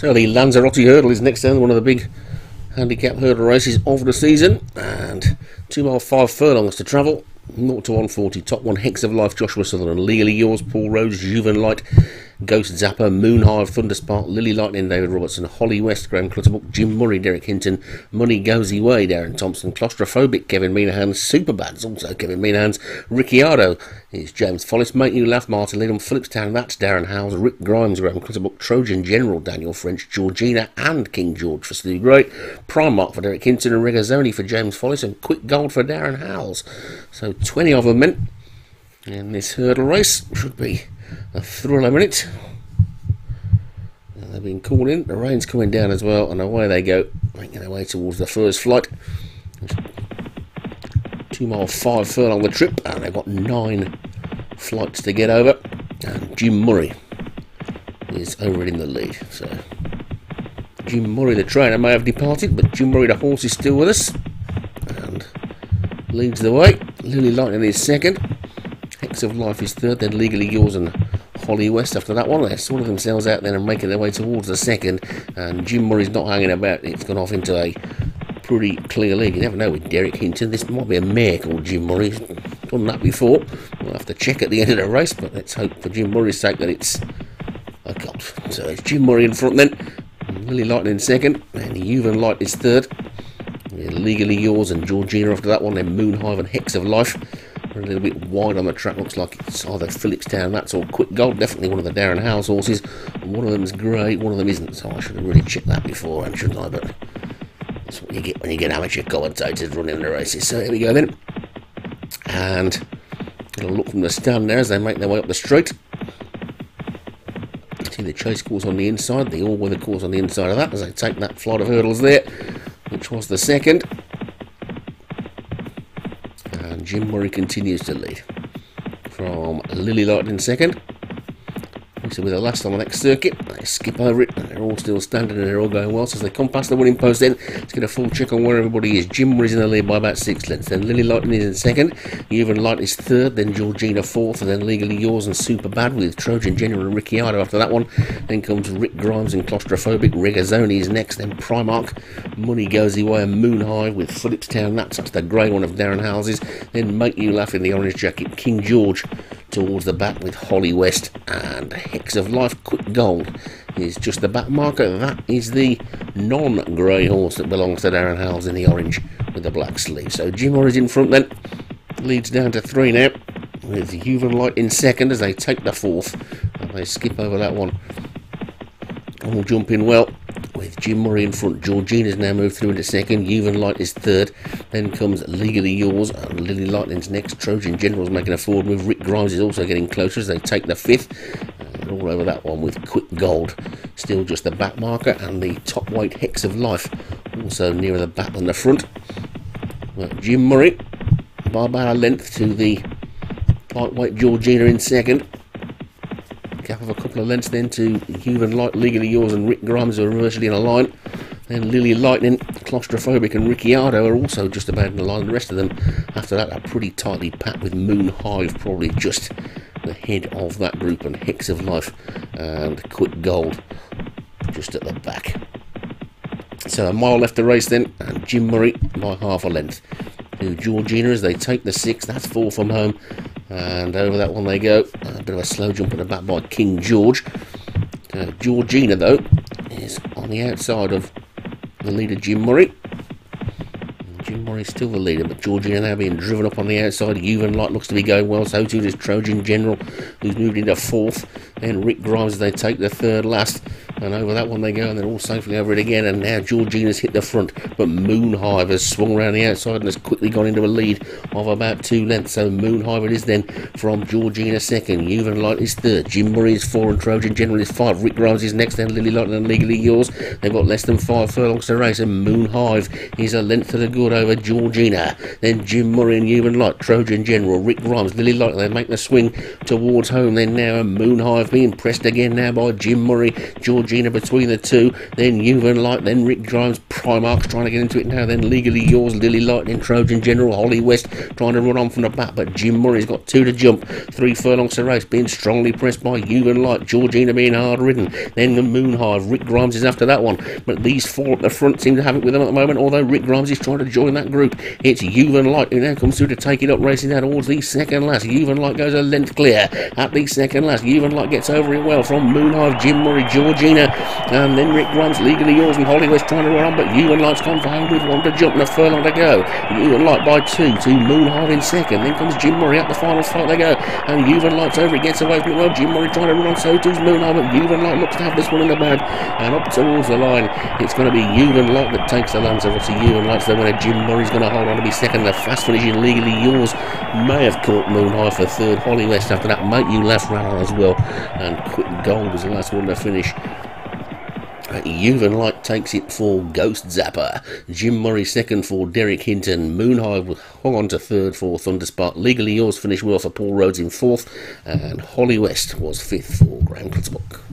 So the Lanzarote Hurdle is next down, one of the big handicap hurdle races of the season, and 2 mile 5 furlongs to travel. 0 to 140, top one Hex of Life, Joshua Sutherland, Lely Yours, Paul Rhodes, Juvan Light, Ghost Zapper, Moonhive, Thunderspark, Lily Lightning, David Robertson, Holly West, Graham Clutterbuck, Jim Murray, Derek Hinton, Money Goes Way, Darren Thompson, Claustrophobic, Kevin Minahan, Superbads, also Kevin Minahan's, Ricciardo is James Follis, Make You Laugh, Martin Lidham, Phillips Town, that's Darren Howes, Rick Grimes, Graham Clutterbuck, Trojan General, Daniel French, Georgina and King George for Stu Gray, Primark for Derek Hinton and Regazzoni for James Follis, and Quick Gold for Darren Howes. So 20 of them in this hurdle race. Should be a thriller minute. They've been called in, the rain's coming down as well, and away they go, making their way towards the first flight. 2 mile 5 furlong the trip, and they've got 9 flights to get over, and Jim Murray is over in the lead. So Jim Murray the trainer may have departed, but Jim Murray the horse is still with us and leads the way. Lily Lightning is second, Hex of Life is third, then Legally Yours and Holly West after that one. They're sort of themselves out then and making their way towards the second, and Jim Murray's not hanging about. It's gone off into a pretty clear lead. You never know with Derek Hinton, this might be a mare called Jim Murray. Done that before. We'll have to check at the end of the race, but let's hope for Jim Murray's sake that it's a gold. So it's Jim Murray in front then, Lily Lightning second, and Juvan Light is third. Legally Yours and Georgina after that one, then Moonhive and Hex of Life. We're a little bit wide on the track, looks like it's either Phillips Town, that's all Quick Gold, definitely one of the Darren Howes horses. One of them's grey, one of them isn't, so I should have really checked that before, shouldn't I? But that's what you get when you get amateur commentators running the races. So here we go then, and a look from the stand there as they make their way up the straight. See the chase course on the inside, the all-weather course on the inside of that as they take that flight of hurdles there, which was the second, and Jim Murray continues to lead from Lily Lightning second. So with the last on the next circuit, they skip over it, and they're all still standing and they're all going well. So as they come past the winning post then, let's get a full check on where everybody is. Jim Murray's in the lead by about 6 lengths, then Lily Lightning is in second, Juvan Light is third, then Georgina fourth, and then Legally Yours and Superbad with Trojan General and Ricciardo after that one. Then comes Rick Grimes and Claustrophobic, Regazzoni is next, then Primark, Money Goes Away and Moonhive with Phillips Town, that's the grey one of Darren House's, then Make You Laugh in the orange jacket, King George towards the back with Holly West, and Hex of Life. Quick Gold is just the back marker. That is the non-grey horse that belongs to Darren Howes in the orange with the black sleeve. So Jim Murray's in front then, leads down to 3 now with Juvan Light in second as they take the fourth, and they skip over that one. All jumping well with Jim Murray in front. Georgina's now moved through into second, Juvan Light is third, then comes Legally Yours and Lily Lightning's next. Trojan General's making a forward move, Rick Grimes is also getting closer as they take the fifth, and all over that one with Quick Gold still just the back marker, and the top weight Hex of Life also nearer the back than the front. But Jim Murray by about a length to the light weight Georgina in second, gap of a couple of lengths then to Juvan Light, Legally Yours and Rick Grimes are virtually in a line. Then Lily Lightning, Claustrophobic and Ricciardo are also just about in the line. The rest of them after that are pretty tightly packed with Moonhive probably just the head of that group, and Hex of Life and Quick Gold just at the back. So a mile left to race then, and Jim Murray by half a length to Georgina as they take the 6th, that's 4 from home, and over that one they go. A bit of a slow jump at the back by King George. Georgina though is on the outside of the leader Jim Murray. Jim Murray's still the leader, but Georgina now being driven up on the outside. Juvan Light looks to be going well, so too does Trojan General, who's moved into 4th. Then Rick Grimes, they take the 3rd last, and over that one they go, and they're all safely over it again, and now Georgina's hit the front, but Moonhive has swung around the outside and has quickly gone into a lead of about 2 lengths. So Moonhive it is then from Georgina second, Juvan Light is third, Jim Murray is 4, and Trojan General is 5. Rick Grimes is next, then Lily Lightning and Legally Yours. They've got less than 5 furlongs to race, and Moonhive is a length to the good over Georgina, then Jim Murray and Juvan Light, Trojan General, Rick Grimes, Lily Light. They make the swing towards home then now, and Moonhive being pressed again now by Jim Murray, George Georgina between the two, then Juvan Light, then Rick Grimes, Primark's trying to get into it now, then Legally Yours, Lily Lightning, Trojan General, Holly West trying to run on from the back, but Jim Murray's got two to jump, 3 furlongs to race, being strongly pressed by Juvan Light, Georgina being hard ridden, then the Moonhive, Rick Grimes is after that one, but these four at the front seem to have it with them at the moment, although Rick Grimes is trying to join that group. It's Juvan Light who now comes through to take it up, racing now towards the second last. Juvan Light goes a length clear at the second last. Juvan Light gets over it well from Moonhive, Jim Murray, Georgina, and then Rick Grimes, Legally Yours, and Holly West trying to run on, but Juvan Light's gone for home with one to jump and a furlong to go. Juvan Light by two to Moonhive in second. Then comes Jim Murray up the final fight they go, and Juvan Light's over it, gets away from it well. Jim Murray trying to run on, so too's Moonhive, but Juvan Light looks to have this one in the bag, and up towards the line, it's going to be Juvan Light that takes the Lanzarote. Juvan Light's the winner. Jim Murray's going to hold on to be second. The fast finishing Legally Yours may have caught Moonhive for third. Holly West after that, Make You Laugh ran on as well, and Quick Gold was the last one to finish. Juvan Light takes it for Ghost Zapper, Jim Murray second for Derek Hinton, Moonhive hung on to third for Thunderspark, Legally Yours finished well for Paul Rhodes in fourth, and Holly West was fifth for Graham Clutterbuck.